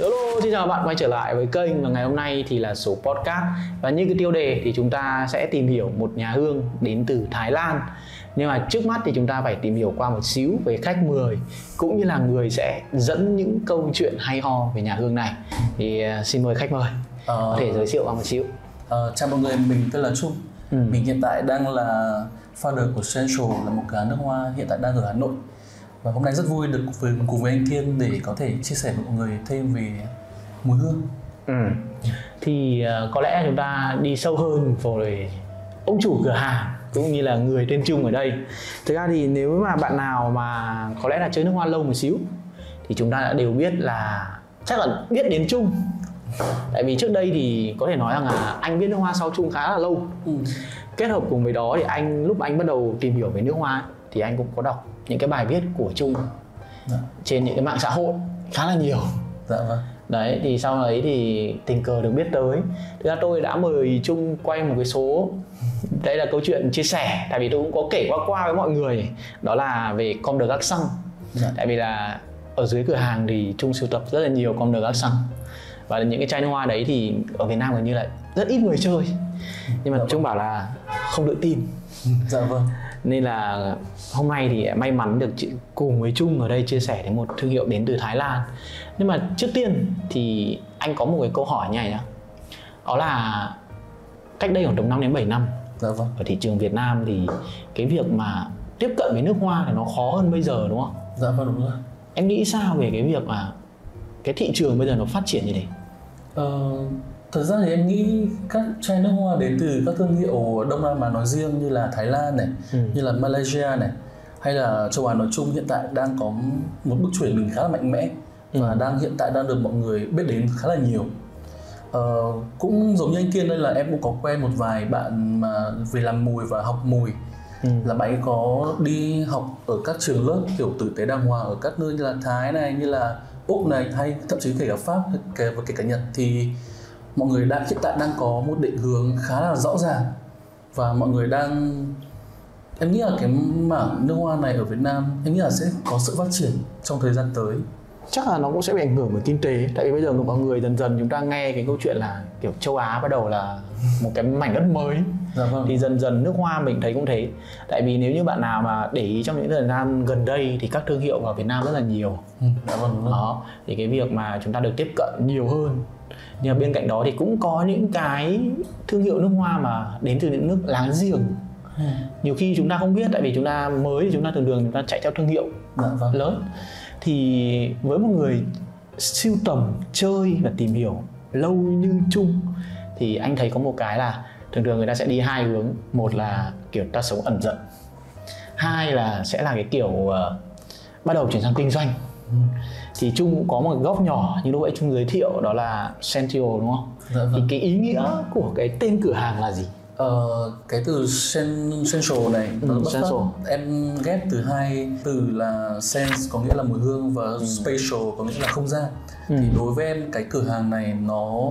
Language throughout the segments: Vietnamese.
Hello, xin chào các bạn quay trở lại với kênh. Và ngày hôm nay thì là số podcast. Và như cái tiêu đề thì chúng ta sẽ tìm hiểu một nhà hương đến từ Thái Lan. Nhưng mà trước mắt thì chúng ta phải tìm hiểu qua một xíu về khách mời, cũng như là người sẽ dẫn những câu chuyện hay ho về nhà hương này. Thì xin mời khách mời có thể giới thiệu qua một xíu. Chào mọi người, mình tên là Trung. Mình hiện tại đang là founder của Central, là một cửa hàng nước hoa hiện tại đang ở Hà Nội. Và hôm nay rất vui được cùng với anh Thiên để có thể chia sẻ với mọi người thêm về mùi hương. Thì có lẽ chúng ta đi sâu hơn về ông chủ cửa hàng cũng như là người tên Trung ở đây. Thực ra thì nếu mà bạn nào mà có lẽ là chơi nước hoa lâu một xíu thì chúng ta đã đều biết là chắc là biết đến Trung. Tại vì trước đây thì có thể nói rằng là anh biết nước hoa sau Trung khá là lâu. Kết hợp cùng với đó thì anh lúc anh bắt đầu tìm hiểu về nước hoa thì anh cũng có đọc những cái bài viết của Trung trên những cái mạng xã hội khá là nhiều. Đấy, thì sau đấy thì tình cờ được biết tới. Thực ra tôi đã mời Trung quay một cái số, đây là câu chuyện chia sẻ, tại vì tôi cũng có kể qua với mọi người, đó là về com đờ gác xăng. Tại vì là ở dưới cửa hàng thì Trung sưu tập rất là nhiều com đờ gác xăng, và những cái chai nước hoa đấy thì ở Việt Nam gần như là rất ít người chơi. Nhưng mà Trung bảo là không tự tin. Nên là hôm nay thì may mắn được cùng với Trung ở đây chia sẻ đến một thương hiệu đến từ Thái Lan. Nhưng mà trước tiên thì anh có một cái câu hỏi như này nhá. Đó là cách đây khoảng tầm 5 đến 7 năm, ở thị trường Việt Nam thì cái việc mà tiếp cận với nước hoa thì nó khó hơn bây giờ đúng không? Dạ vâng, đúng rồi. Em nghĩ sao về cái việc mà cái thị trường bây giờ nó phát triển như thế? Thật ra thì em nghĩ các chai nước hoa đến từ các thương hiệu Đông Nam Á nói riêng, như là Thái Lan này, như là Malaysia này, hay là châu Á nói chung, hiện tại đang có một bước chuyển mình khá là mạnh mẽ và hiện tại đang được mọi người biết đến khá là nhiều. Cũng giống như anh Kiên đây, là em cũng có quen một vài bạn mà về làm mùi và học mùi, là bạn ấy có đi học ở các trường lớp kiểu tử tế đàng hoàng ở các nơi như là Thái này, như là Úc này, hay thậm chí kể cả Pháp và kể cả Nhật. Thì mọi người hiện tại đang có một định hướng khá là rõ ràng, và mọi người đang, em nghĩ là cái mảng nước hoa này ở Việt Nam, em nghĩ là sẽ có sự phát triển trong thời gian tới. Chắc là nó cũng sẽ bị ảnh hưởng bởi kinh tế, tại vì bây giờ mọi người dần chúng ta nghe cái câu chuyện là kiểu châu Á bắt đầu là một cái mảnh đất mới. Thì dần nước hoa mình thấy cũng thế. Tại vì nếu như bạn nào mà để ý trong những thời gian gần đây thì các thương hiệu vào Việt Nam rất là nhiều. Đó, thì cái việc mà chúng ta được tiếp cận nhiều hơn. Nhưng bên cạnh đó thì cũng có những cái thương hiệu nước hoa mà đến từ những nước láng giềng, nhiều khi chúng ta không biết, tại vì chúng ta mới thì chúng ta thường chúng ta chạy theo thương hiệu lớn. Thì với một người sưu tầm, chơi và tìm hiểu lâu như Trung thì anh thấy có một cái là thường người ta sẽ đi hai hướng. Một là kiểu ta sống ẩn dật, hai là sẽ là cái kiểu bắt đầu chuyển sang kinh doanh. Thì Trung cũng có một góc nhỏ như lúc nãy Trung giới thiệu, đó là Sentio đúng không? Thì cái ý nghĩa của cái tên cửa hàng là gì? Cái từ Central này, em ghép từ hai từ là sense có nghĩa là mùi hương, và spatial có nghĩa là không gian. Thì đối với em, cái cửa hàng này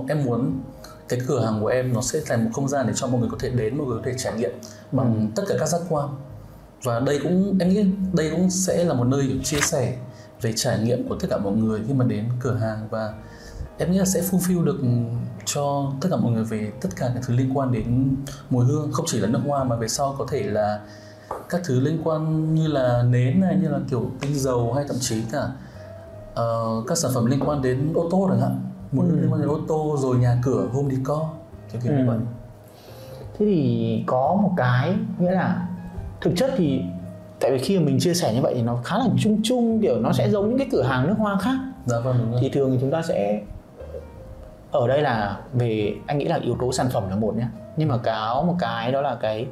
em muốn cái cửa hàng của em nó sẽ thành một không gian để cho mọi người có thể đến, mọi người có thể trải nghiệm bằng tất cả các giác quan. Và đây cũng, em nghĩ đây cũng sẽ là một nơi để chia sẻ về trải nghiệm của tất cả mọi người khi mà đến cửa hàng, và em nghĩ là sẽ fulfill được cho tất cả mọi người về tất cả các thứ liên quan đến mùi hương, không chỉ là nước hoa mà về sau có thể là các thứ liên quan như là nến này, như là kiểu tinh dầu, hay thậm chí cả các sản phẩm liên quan đến ô tô chẳng hạn, mùi hương liên quan đến ô tô, rồi nhà cửa, home decor, kiểu như vậy. Thế thì có một cái nghĩa là thực chất thì tại vì khi mình chia sẻ như vậy thì nó khá là chung, kiểu nó sẽ giống những cái cửa hàng nước hoa khác. Dạ vâng, đúng rồi. Thì thường chúng ta sẽ ở đây là về, anh nghĩ là yếu tố sản phẩm là một nhé, nhưng mà có một cái đó là cái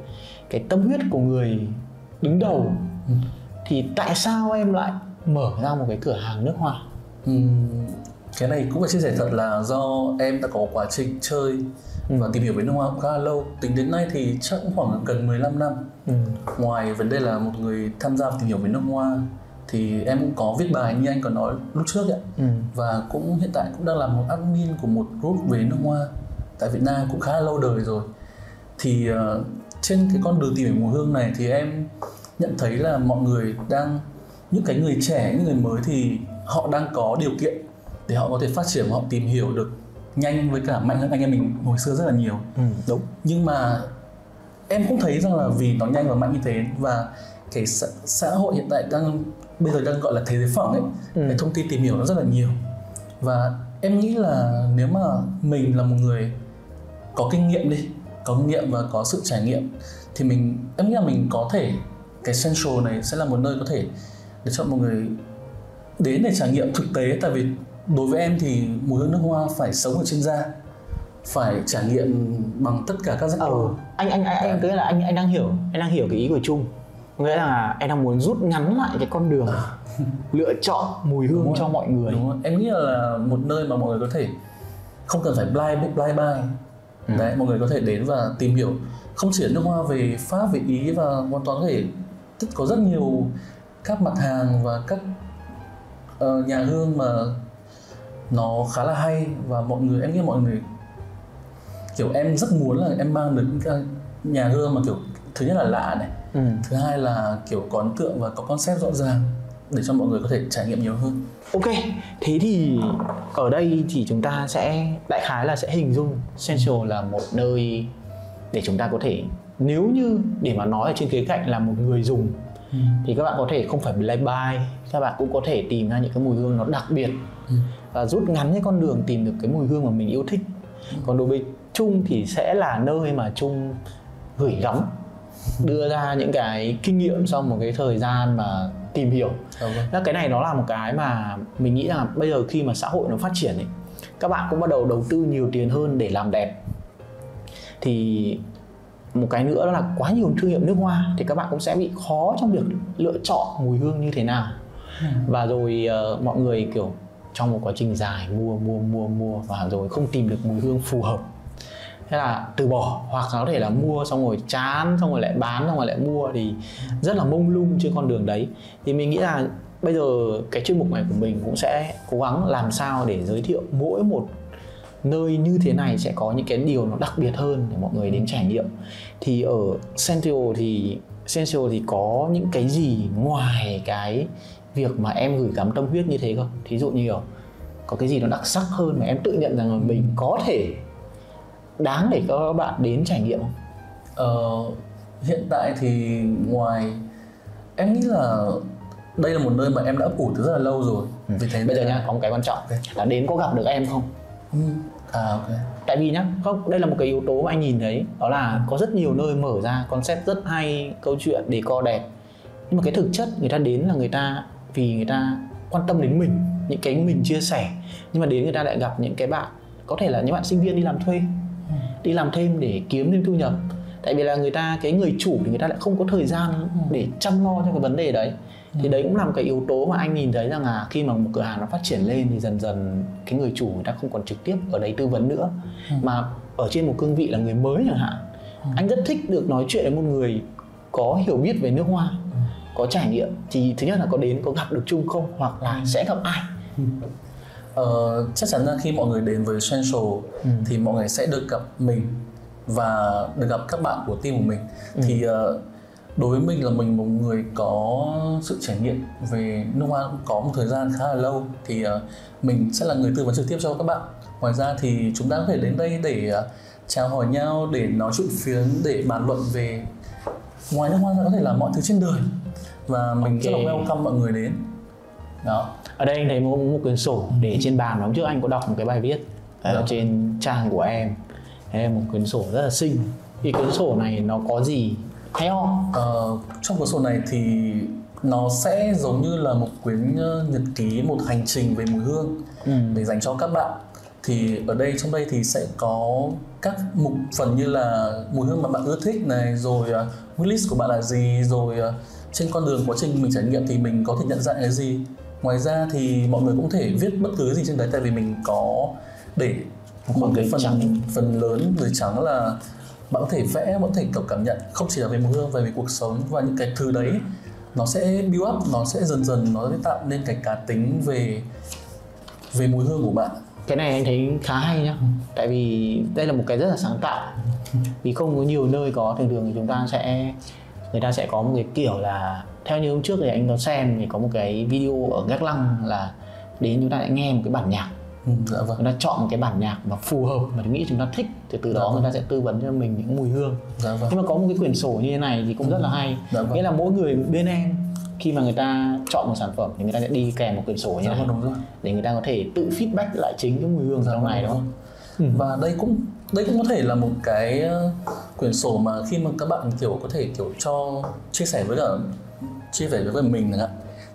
tâm huyết của người đứng đầu. Thì tại sao em lại mở ra một cái cửa hàng nước hoa? Cái này cũng phải chia sẻ thật là do em đã có quá trình chơi và tìm hiểu về nước hoa khá là lâu, tính đến nay thì chắc khoảng gần 15 năm. Ngoài vấn đề là một người tham gia tìm hiểu về nước hoa thì em cũng có viết bài như anh còn nói lúc trước ấy. Và cũng hiện tại cũng đang là một admin của một group về nước hoa tại Việt Nam cũng khá là lâu đời rồi. Thì trên cái con đường tìm hiểu mùi hương này thì em nhận thấy là mọi người đang, những cái người trẻ, những người mới thì họ đang có điều kiện để họ có thể phát triển và họ tìm hiểu được nhanh với cả mạnh hơn anh em mình hồi xưa rất là nhiều. Đúng. Nhưng mà em cũng thấy rằng là vì nó nhanh và mạnh như thế, và cái xã hội hiện tại đang bây giờ đang gọi là thế giới phẳng ấy, cái thông tin tìm hiểu nó rất là nhiều. Và em nghĩ là nếu mà mình là một người có kinh nghiệm đi, có kinh nghiệm và có sự trải nghiệm, thì em nghĩ là mình có thể, cái Central này sẽ là một nơi có thể để cho mọi người đến để trải nghiệm thực tế. Tại vì đối với em thì mùi hương nước hoa phải sống ở trên da, phải trải nghiệm bằng tất cả các giác quan. Anh cứ là anh đang hiểu cái ý của Trung, nghĩa là em đang muốn rút ngắn lại cái con đường lựa chọn mùi hương cho mọi người. Đúng rồi. Em nghĩ là một nơi mà mọi người có thể không cần phải blind buy. Đấy, mọi người có thể đến và tìm hiểu không chỉ nước hoa về Pháp, về Ý, và hoàn toàn có thể có rất nhiều các mặt hàng và các nhà hương mà nó khá là hay. Và em nghĩ mọi người kiểu em rất muốn là em mang được những nhà hương mà kiểu thứ nhất là lạ này, thứ hai là kiểu có ấn tượng và có concept rõ ràng để cho mọi người có thể trải nghiệm nhiều hơn. Ok, thế thì ở đây thì chúng ta sẽ đại khái là sẽ hình dung Central là một nơi để chúng ta có thể, nếu như để mà nói ở trên khía cạnh là một người dùng, thì các bạn có thể không phải blind buy, các bạn cũng có thể tìm ra những cái mùi hương nó đặc biệt và rút ngắn cái con đường tìm được cái mùi hương mà mình yêu thích. Còn đối với Trung thì sẽ là nơi mà Trung gửi gắm, đưa ra những cái kinh nghiệm sau một cái thời gian mà tìm hiểu. Cái này nó là một cái mà mình nghĩ là bây giờ khi mà xã hội nó phát triển ấy, các bạn cũng bắt đầu đầu tư nhiều tiền hơn để làm đẹp. Thì một cái nữa đó là quá nhiều thương hiệu nước hoa thì các bạn cũng sẽ bị khó trong việc lựa chọn mùi hương như thế nào. Và rồi mọi người kiểu trong một quá trình dài mua và rồi không tìm được mùi hương phù hợp, thế là từ bỏ, hoặc có thể là mua xong rồi chán, xong rồi lại bán, xong rồi lại mua, thì rất là mông lung trên con đường đấy. Thì mình nghĩ là bây giờ cái chuyên mục này của mình cũng sẽ cố gắng làm sao để giới thiệu mỗi một nơi như thế này sẽ có những cái điều nó đặc biệt hơn để mọi người đến trải nghiệm. Thì ở Central thì có những cái gì ngoài cái việc mà em gửi gắm tâm huyết như thế không? Thí dụ như có cái gì nó đặc sắc hơn mà em tự nhận rằng là mình có thể đáng để các bạn đến trải nghiệm không? Hiện tại thì ngoài, em nghĩ là đây là một nơi mà em đã ấp ủ từ rất là lâu rồi. Vì thế bây giờ nhá, có một cái quan trọng là đến có gặp được em không? Ok. Tại vì nhá, đây là một cái yếu tố mà anh nhìn thấy, đó là có rất nhiều nơi mở ra concept rất hay, câu chuyện để co đẹp, nhưng mà cái thực chất người ta đến là người ta quan tâm đến mình, những cái mình chia sẻ, nhưng mà đến người ta lại gặp những cái bạn, có thể là những bạn sinh viên đi làm thuê, đi làm thêm để kiếm thêm thu nhập. Tại vì là người chủ thì người ta lại không có thời gian để chăm lo cho cái vấn đề đấy. Thì đấy cũng là một cái yếu tố mà anh nhìn thấy rằng là khi mà một cửa hàng nó phát triển lên thì dần dần cái người chủ người ta không còn trực tiếp ở đấy tư vấn nữa, mà ở trên một cương vị là người mới chẳng hạn. Anh rất thích được nói chuyện với một người có hiểu biết về nước hoa, có trải nghiệm. Thì thứ nhất là có đến có gặp được Chung không, hoặc là sẽ gặp ai? Chắc chắn là khi mọi người đến với Central thì mọi người sẽ được gặp mình và được gặp các bạn của team của mình. Thì đối với mình là mình một người có sự trải nghiệm về nước hoa cũng có một thời gian khá là lâu, thì mình sẽ là người tư vấn trực tiếp cho các bạn. Ngoài ra thì chúng ta có thể đến đây để chào hỏi nhau, để nói chuyện phiếm, để bàn luận về ngoài nước hoa ra có thể là mọi thứ trên đời, và mình rất là welcome mọi người đến. Đó. Ở đây anh thấy một quyển sổ để trên bàn, hôm trước anh có đọc một cái bài viết ở trên trang của em. Đây, một quyển sổ rất là xinh. Thì quyển sổ này nó có gì hay không? Trong quyển sổ này thì nó sẽ giống như là một quyển nhật ký, một hành trình về mùi hương để dành cho các bạn. Thì ở đây, trong đây thì sẽ có các mục phần như là mùi hương mà bạn ưa thích này, rồi wishlist của bạn là gì, rồi trên con đường quá trình mình trải nghiệm thì mình có thể nhận ra cái gì. Ngoài ra thì mọi người cũng thể viết bất cứ gì trên đấy, tại vì mình có để một cái phần lớn giấy trắng là bạn có thể vẽ, bạn có thể cảm nhận không chỉ là về mùi hương, về cuộc sống, và những cái thứ đấy nó sẽ build up, nó sẽ dần dần nó sẽ tạo nên cái cá tính về mùi hương của bạn. Cái này anh thấy khá hay nhá, tại vì đây là một cái rất là sáng tạo, vì không có nhiều nơi có. Thường người ta sẽ có một cái kiểu là theo như hôm trước thì anh có xem thì có một cái video ở Gác Lăng là đến chúng ta lại nghe một cái bản nhạc Dạ vâng. Người ta chọn một cái bản nhạc mà phù hợp mà nghĩ chúng ta thích thì từ đó người ta sẽ tư vấn cho mình những mùi hương. Dạ vâng. Nhưng mà có một cái quyển sổ như thế này thì cũng rất là hay. Dạ vâng. Nghĩa là mỗi người bên em khi mà người ta chọn một sản phẩm thì người ta sẽ đi kèm một quyển sổ như thế này. Đúng rồi. Để người ta có thể tự feedback lại chính cái mùi hương trong này, đúng không? Và đây cũng có thể là một cái quyển sổ mà khi mà các bạn kiểu có thể kiểu cho chia sẻ với mình chẳng hạn,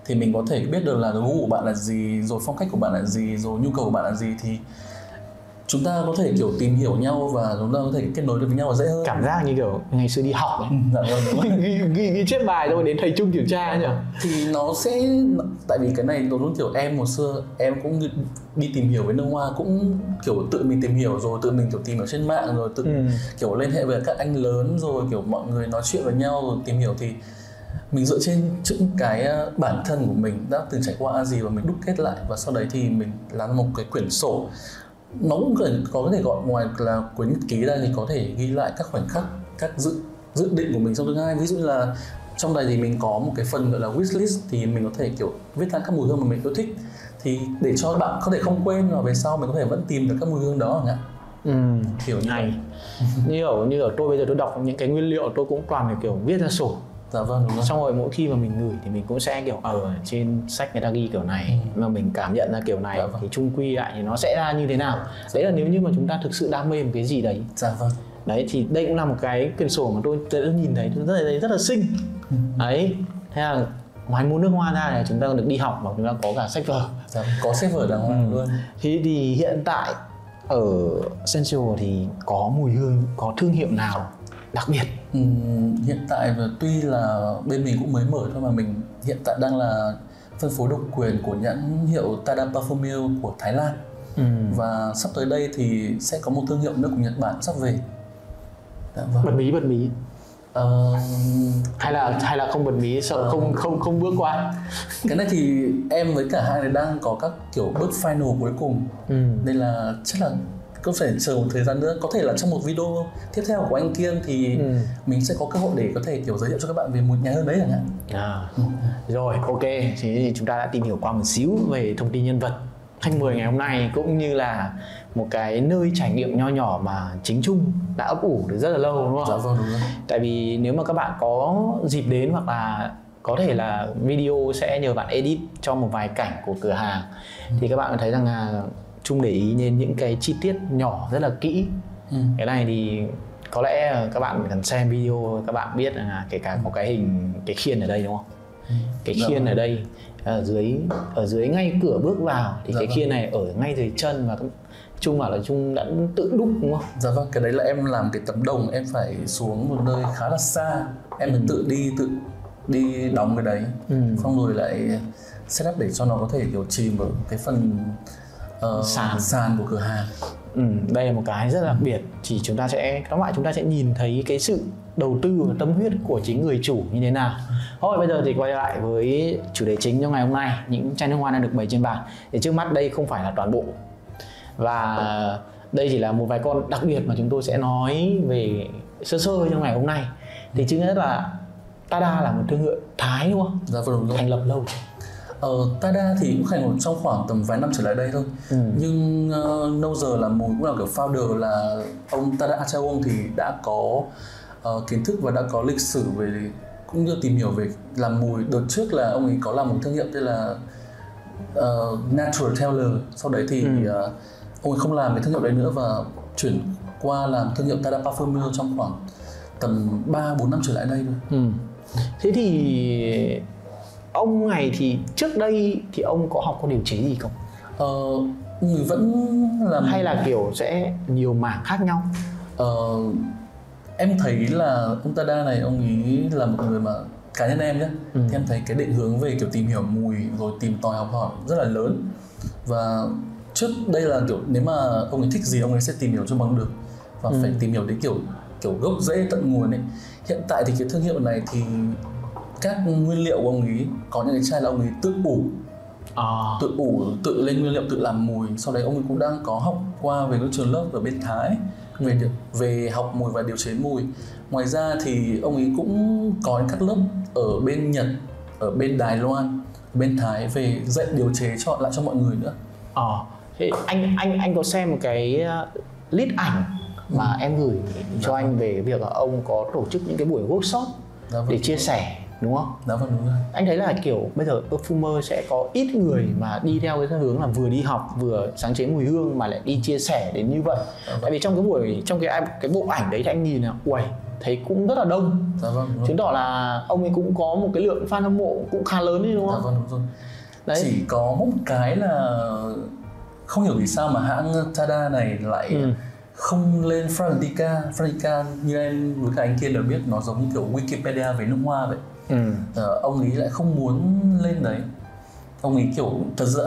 thì mình có thể biết được là gu của bạn là gì, rồi phong cách của bạn là gì, rồi nhu cầu của bạn là gì, thì chúng ta có thể kiểu tìm hiểu nhau và chúng ta có thể kết nối được với nhau dễ hơn. Cảm giác như kiểu ngày xưa đi học ấy. Dạ vâng. Ghi chép bài rồi đến thầy Trung kiểm tra nhỉ. Thì nó sẽ, tại vì cái này nó giống kiểu em hồi xưa em cũng đi tìm hiểu với nước hoa, cũng kiểu tự mình tìm hiểu rồi tự mình kiểu tìm ở trên mạng rồi tự kiểu liên hệ với các anh lớn rồi kiểu mọi người nói chuyện với nhau rồi tìm hiểu, thì mình dựa trên những cái bản thân của mình đã từng trải qua gì và mình đúc kết lại, và sau đấy thì mình làm một cái quyển sổ. Nó cũng có thể gọi ngoài là quyển nhật ký ra thì có thể ghi lại các khoảnh khắc, các dự định của mình trong tương lai. Ví dụ như là trong này thì mình có một cái phần gọi là wishlist, thì mình có thể kiểu viết ra các mùi hương mà mình yêu thích, thì để cho bạn có thể không quên và về sau mình có thể vẫn tìm được các mùi hương đó ạ. Kiểu như này. Như ở tôi bây giờ tôi đọc những cái nguyên liệu tôi cũng toàn phải kiểu viết ra sổ. Dạ vâng, đúng rồi. Xong rồi mỗi khi mà mình gửi thì mình cũng sẽ kiểu trên sách người ta ghi kiểu này, mà mình cảm nhận ra kiểu này. Dạ vâng. Thì chung quy lại thì nó sẽ ra như thế nào. Dạ. Đấy là nếu như mà chúng ta thực sự đam mê một cái gì đấy. Dạ vâng. Đấy thì đây cũng là một cái quyển sổ mà tôi đã nhìn thấy rất là xinh. Đấy. Thế là ngoài mua nước hoa ra thì chúng ta được đi học mà chúng ta có cả sách vở. Dạ, có sách vở đàng hoàng luôn. Thế thì hiện tại ở Central thì có mùi hương, có thương hiệu nào đặc biệt? Hiện tại tuy là bên mình cũng mới mở thôi mà mình hiện tại đang là phân phối độc quyền của nhãn hiệu Tada Parfumeur của Thái Lan. Và sắp tới đây thì sẽ có một thương hiệu nước của Nhật Bản sắp về. Bật mí. Hay là không bật mí, sợ không bước qua. Cái này thì em với cả hai người đang có các kiểu bước final cuối cùng. Nên là chắc là cũng phải chờ một thời gian nữa, có thể là trong một video tiếp theo của anh Kiên thì mình sẽ có cơ hội để có thể kiểu giới thiệu cho các bạn về một nhà hơn đấy chẳng hạn. Rồi, ok, thế thì chúng ta đã tìm hiểu qua một xíu về thông tin nhân vật khách mời ngày hôm nay, cũng như là một cái nơi trải nghiệm nho nhỏ mà chính Trung đã ấp ủ được rất là lâu, đúng không? Dạ vâng, đúng rồi. Tại vì nếu mà các bạn có dịp đến, hoặc là có thể là video sẽ nhờ bạn edit cho một vài cảnh của cửa hàng, thì các bạn thấy rằng là Trung để ý đến những cái chi tiết nhỏ rất là kỹ. Cái này thì có lẽ các bạn cần xem video các bạn biết là kể cả có cái hình cái khiên ở đây, đúng không? Cái khiên ở đây ở dưới ngay cửa bước vào thì cái khiên này ở ngay dưới chân, và Trung bảo là Trung đã tự đúc, đúng không? Dạ vâng, cái đấy là em làm cái tấm đồng, em phải xuống một nơi khá là xa, em phải tự đi đóng cái đấy, xong rồi lại setup để cho nó có thể kiểu chìm ở cái phần sàn của cửa hàng. Đây là một cái rất đặc biệt, thì các bạn chúng ta sẽ nhìn thấy cái sự đầu tư và tâm huyết của chính người chủ như thế nào. Thôi bây giờ thì quay lại với chủ đề chính trong ngày hôm nay, những chai nước hoa đang được bày trên bàn. Thì trước mắt đây không phải là toàn bộ, và đây chỉ là một vài con đặc biệt mà chúng tôi sẽ nói về sơ trong ngày hôm nay. Thì chính nhất là Tada là một thương hiệu Thái, đúng không? Dạ vâng, thành lập lâu. Tada thì cũng thành trong khoảng tầm vài năm trở lại đây thôi. Nhưng lâu giờ là mùi cũng là kiểu founder là ông Tada Achao thì đã có kiến thức và đã có lịch sử về, cũng như tìm hiểu về làm mùi. Đợt trước là ông ấy có làm một thương hiệu tên là natural teller. Sau đấy thì ông ấy không làm cái thương hiệu đấy nữa và chuyển qua làm thương hiệu Tada Parfumeur trong khoảng tầm 3-4 năm trở lại đây thôi. Thế thì ông này thì trước đây thì ông có học có điều chế gì không? Người vẫn làm, hay là kiểu sẽ nhiều mảng khác nhau? Em thấy là ông Tada này, ông ấy là một người mà cá nhân em nhé, thì em thấy cái định hướng về kiểu tìm hiểu mùi rồi tìm tòi học hỏi rất là lớn. Và trước đây là kiểu nếu mà ông ấy thích gì ông ấy sẽ tìm hiểu cho bằng được, và phải tìm hiểu đến kiểu gốc rễ tận nguồn ấy. Hiện tại thì cái thương hiệu này thì các nguyên liệu của ông ấy, có những cái chai là ông ấy tự lên nguyên liệu, tự làm mùi. Sau đấy ông ấy cũng đang có học qua về các trường lớp ở bên Thái về học mùi và điều chế mùi. Ngoài ra thì ông ấy cũng có các lớp ở bên Nhật, ở bên Đài Loan, bên Thái về dạy điều chế cho lại cho mọi người nữa. Thế anh có xem một cái list ảnh mà em gửi cho anh về việc là ông có tổ chức những cái buổi workshop để chia sẻ đúng không? Đó vẫn đúng rồi. Anh thấy là kiểu bây giờ perfumer sẽ có ít người mà đi theo cái hướng là vừa đi học vừa sáng chế mùi hương mà lại đi chia sẻ đến như vậy. Tại vì trong cái buổi trong cái bộ ảnh đấy thì anh nhìn là uầy, thấy cũng rất là đông. Chứng tỏ là ông ấy cũng có một cái lượng fan hâm mộ cũng khá lớn đấy đúng không? Đó vẫn đúng rồi. Đấy. Chỉ có một cái là không hiểu vì sao mà hãng Tada này lại không lên Frantica như em với cả anh kia đều biết, nó giống như kiểu Wikipedia về nước hoa vậy. Ông ấy lại không muốn lên đấy. Ông ấy kiểu thật ra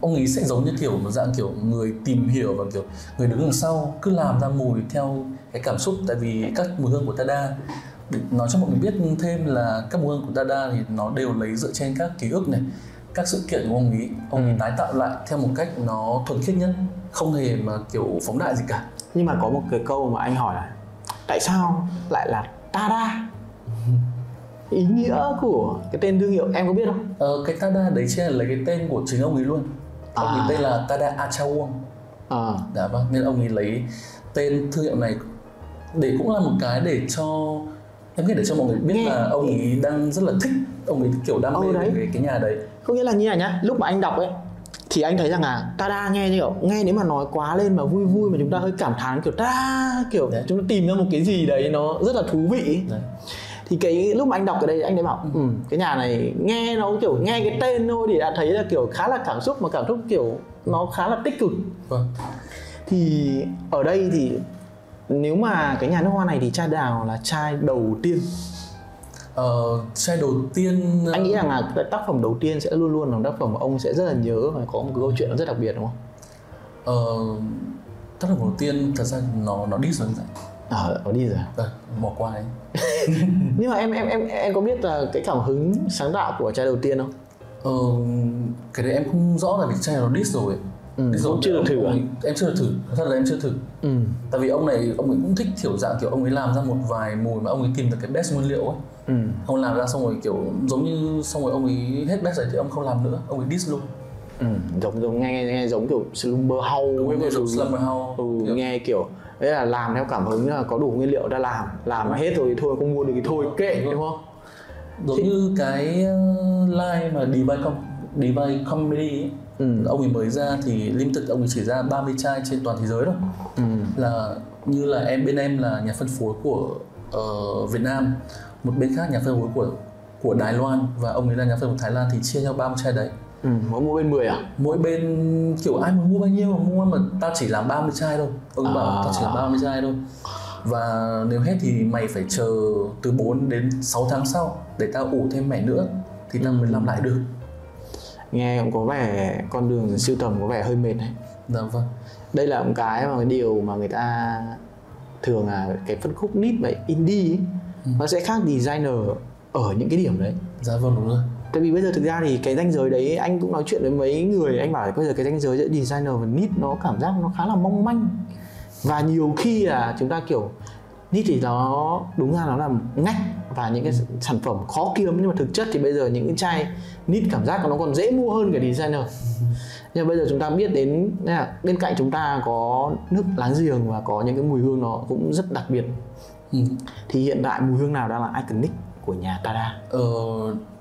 ông ấy sẽ giống như kiểu một dạng kiểu người tìm hiểu và kiểu người đứng đằng sau cứ làm ra mùi theo cái cảm xúc. Tại vì các mùi hương của Tada, nói cho mọi người biết thêm là các mùi hương của Tada thì nó đều lấy dựa trên các ký ức này, các sự kiện của ông ấy tái tạo lại theo một cách nó thuần khiết nhất, không hề mà kiểu phóng đại gì cả. Nhưng mà có một cái câu mà anh hỏi là tại sao lại là Tada? Ý nghĩa của cái tên thương hiệu em có biết không? Cái Tada đấy chính là lấy cái tên của chính ông ấy luôn. Ông ấy tên là Tada Achao. Đã vâng, nên ông ấy lấy tên thương hiệu này để cũng là một cái để cho em nghĩ, để cho mọi người biết là ông ấy đang rất là thích, ông ấy kiểu đam mê về cái nhà đấy. Có nghĩa là như này nhá, lúc mà anh đọc ấy thì anh thấy rằng là Tada nghe như kiểu, nghe nếu mà nói quá lên mà vui vui mà chúng ta hơi cảm thán kiểu ta kiểu đấy. Chúng ta tìm ra một cái gì đấy nó rất là thú vị đấy. Thì cái lúc mà anh đọc ở đây anh thấy bảo cái nhà này nghe nó kiểu nghe cái tên thôi thì đã thấy là kiểu khá là cảm xúc, mà cảm xúc kiểu nó khá là tích cực. Vâng. Thì ở đây thì nếu mà cái nhà nước hoa này thì chai nào là chai đầu tiên? Chai đầu tiên anh nghĩ rằng là tác phẩm đầu tiên sẽ luôn luôn là tác phẩm mà ông sẽ rất là nhớ và có một cái câu chuyện nó rất đặc biệt đúng không? Tác phẩm đầu tiên thật ra nó đi rồi vậy. Nó đi rồi. Bỏ qua đấy. Nhưng mà em có biết là cái cảm hứng sáng tạo của chai đầu tiên không? Cái đấy em không rõ là vì chai nó diss rồi. Cũng chưa được thử. Em chưa được thử. Thật là em chưa thử. Tại vì ông ấy cũng thích kiểu dạng kiểu ông ấy làm ra một vài mùi mà ông ấy tìm được cái best nguyên liệu ấy. Ông làm ra xong rồi kiểu giống như xong rồi ông ấy hết best rồi thì ông không làm nữa, ông ấy diss luôn. Giống nghe giống kiểu Slumberhouse với Slumberhouse. Nghe kiểu đấy là làm theo cảm hứng, là có đủ nguyên liệu ra làm mà hết rồi thì thôi, không mua được thì thôi kệ đúng không? Giống như cái line mà D-Bai Comedy ấy, ông ấy mới ra thì limited ông ấy chỉ ra 30 chai trên toàn thế giới thôi. Là như là bên em là nhà phân phối của Việt Nam, một bên khác nhà phân phối của Đài Loan và ông ấy là nhà phân phối Thái Lan, thì chia nhau 30 chai đấy. Mỗi bên 10 à? Mỗi bên kiểu ai muốn mua bao nhiêu mua, mà tao chỉ làm 30 chai thôi. Ông bảo tao chỉ làm 30 chai thôi. Và nếu hết thì mày phải chờ từ 4 đến 6 tháng sau để tao ủ thêm mẻ nữa thì tao mới làm lại được. Nghe cũng có vẻ con đường sưu tầm có vẻ hơi mệt đấy. Dạ vâng. Đây là một cái mà cái điều mà người ta thường là cái phân khúc niche vậy, indie ấy, nó sẽ khác designer ở những cái điểm đấy. Dạ vâng đúng rồi. Tại vì bây giờ thực ra thì cái ranh giới đấy anh cũng nói chuyện với mấy người, anh bảo là bây giờ cái ranh giới giữa designer và niche nó cảm giác nó khá là mong manh. Và nhiều khi là chúng ta kiểu niche thì nó đúng ra nó là ngách và những cái sản phẩm khó kiếm, nhưng mà thực chất thì bây giờ những cái chai niche cảm giác nó còn dễ mua hơn cái designer. Nhưng bây giờ chúng ta biết đến là bên cạnh chúng ta có nước láng giềng và có những cái mùi hương nó cũng rất đặc biệt. Thì hiện tại mùi hương nào đang là iconic của nhà Tada?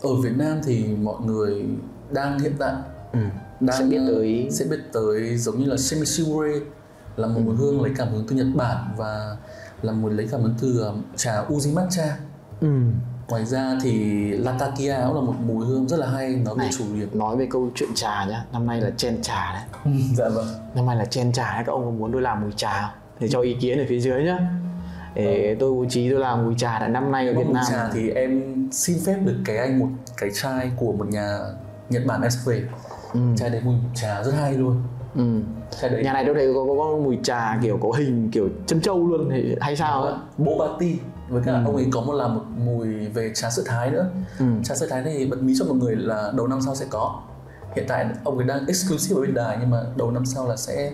Ở Việt Nam thì mọi người đang hiện tại sẽ biết tới giống như là Shimishigure, là một mùi hương lấy cảm hứng từ Nhật Bản và là một lấy cảm hứng từ trà Uji Matcha. Ngoài ra thì Latakia cũng là một mùi hương rất là hay, nó về chủ điểm nói về câu chuyện trà nhá. Năm nay là chen trà đấy. Dạ vâng. Năm nay là chen trà đấy, các ông có muốn tôi làm mùi trà không? Thì cho ý kiến ở phía dưới nhá. Để tôi bố trí tôi làm mùi trà đã năm nay ở Việt Nam. Trà thì em xin phép được cái anh một cái chai của một nhà Nhật Bản SC. Chai đấy mùi trà rất hay luôn. Nhà này tôi thấy có mùi trà kiểu có hình kiểu chân trâu luôn thì hay sao ấy. Bobati với cả ông ấy có một làm một mùi về trà sữa Thái nữa. Trà sữa Thái này bật mí cho mọi người là đầu năm sau sẽ có. Hiện tại ông ấy đang exclusive ở bên Đài, nhưng mà đầu năm sau là sẽ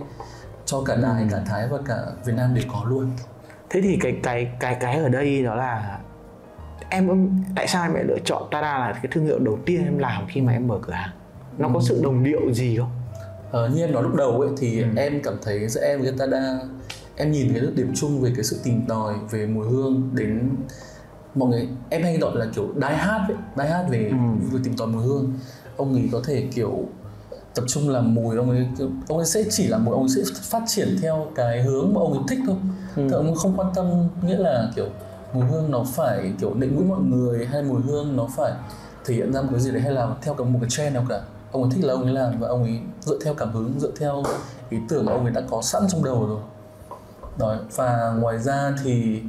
cho cả Đài, cả Thái và cả Việt Nam để có luôn. Thế thì cái ở đây đó là em tại sao em lại lựa chọn Tada là cái thương hiệu đầu tiên em làm khi mà em mở cửa hàng? Nó có sự đồng điệu gì không? Như em nói lúc đầu ấy thì em cảm thấy giữa em với Tada, em nhìn thấy điểm chung về cái sự tìm tòi về mùi hương đến mọi người. Em hay gọi là kiểu die hard về tìm tòi mùi hương. Ông ấy có thể kiểu tập trung làm mùi, ông ấy sẽ chỉ làm mùi, ông ấy sẽ phát triển theo cái hướng mà ông ấy thích thôi. Thì ông ấy không quan tâm, nghĩa là kiểu mùi hương nó phải kiểu nịnh mũi mọi người, hay mùi hương nó phải thể hiện ra một cái gì đấy hay là theo cả một cái trend nào cả. Ông ấy thích là ông ấy làm, và ông ấy dựa theo cảm hứng, dựa theo ý tưởng mà ông ấy đã có sẵn trong đầu rồi. Đó, và ngoài ra thì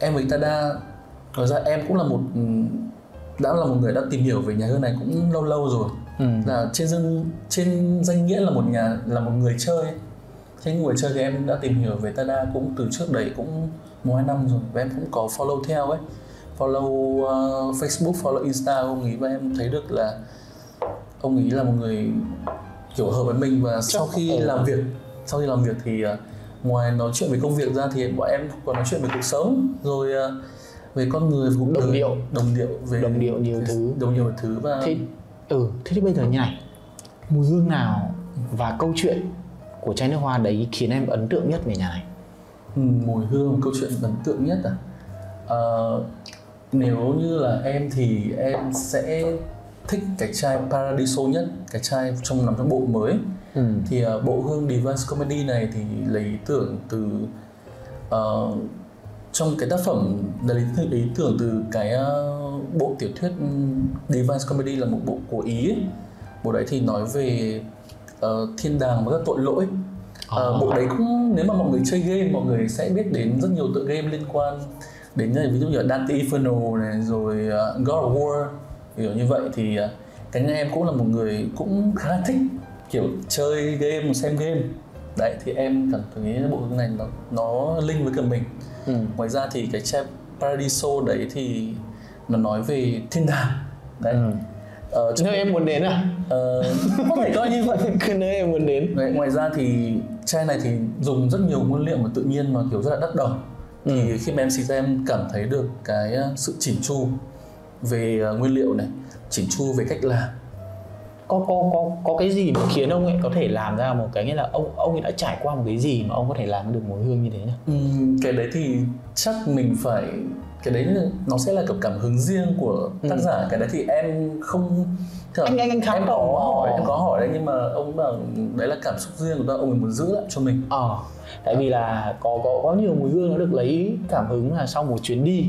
em với Tada, ngoài ra em cũng là một người đã tìm hiểu về nhà hương này cũng lâu rồi. Là trên danh nghĩa là một người chơi. Trên người chơi thì em đã tìm hiểu về Tada cũng từ trước đấy cũng 1-2 năm rồi, và em cũng có follow theo ấy. Follow Facebook, follow Insta ông ấy, và em thấy được là ông ấy là một người kiểu hợp với mình. Và sau khi làm việc thì ngoài nói chuyện về công việc ra thì bọn em còn nói chuyện về cuộc sống, rồi về con người, về đồng điệu nhiều thứ và thế thì bây giờ như này, mùi hương nào và câu chuyện của chai nước hoa đấy khiến em ấn tượng nhất về nhà này? Mùi hương, câu chuyện ấn tượng nhất à? Nếu như là em thì em sẽ thích cái chai Paradiso nhất, cái chai nằm trong bộ mới. Thì bộ hương Divine Comedy này thì lấy ý tưởng từ trong cái tác phẩm, lấy ý tưởng từ cái bộ tiểu thuyết Divine Comedy, là một bộ của Ý ấy. Bộ đấy thì nói về thiên đàng và các tội lỗi. Bộ đấy cũng, nếu mà mọi người chơi game, mọi người sẽ biết đến rất nhiều tựa game liên quan đến này, ví dụ như Dante Inferno này, rồi God of War, kiểu như vậy. Thì cá nhân em cũng là một người cũng khá là thích kiểu chơi game, xem game đấy, thì em cảm thấy bộ hương này nó linh với cả mình. Ngoài ra thì cái chai Paradiso đấy thì nó nói về thiên đàng đấy. Nơi em muốn đến à? Có thể coi như vậy, cái nơi em muốn đến đấy. Ngoài ra thì chai này thì dùng rất nhiều nguyên liệu mà tự nhiên mà kiểu rất là đắt đỏ. Thì khi mà em xịt ra em cảm thấy được cái sự chỉn chu về nguyên liệu này, chỉn chu về cách làm. Có cái gì mà khiến ông ấy có thể làm ra một cái, nghĩa là ông ấy đã trải qua một cái gì mà ông có thể làm được mùi hương như thế nhỉ? Cái đấy thì chắc mình phải, cái đấy nó sẽ là cảm hứng riêng của tác giả. Cái đấy thì em không, anh khám em có hỏi đấy, nhưng mà ông bảo đấy là cảm xúc riêng của ông ấy muốn giữ lại cho mình. Tại vì là có nhiều mùi hương nó được lấy cảm hứng là sau một chuyến đi,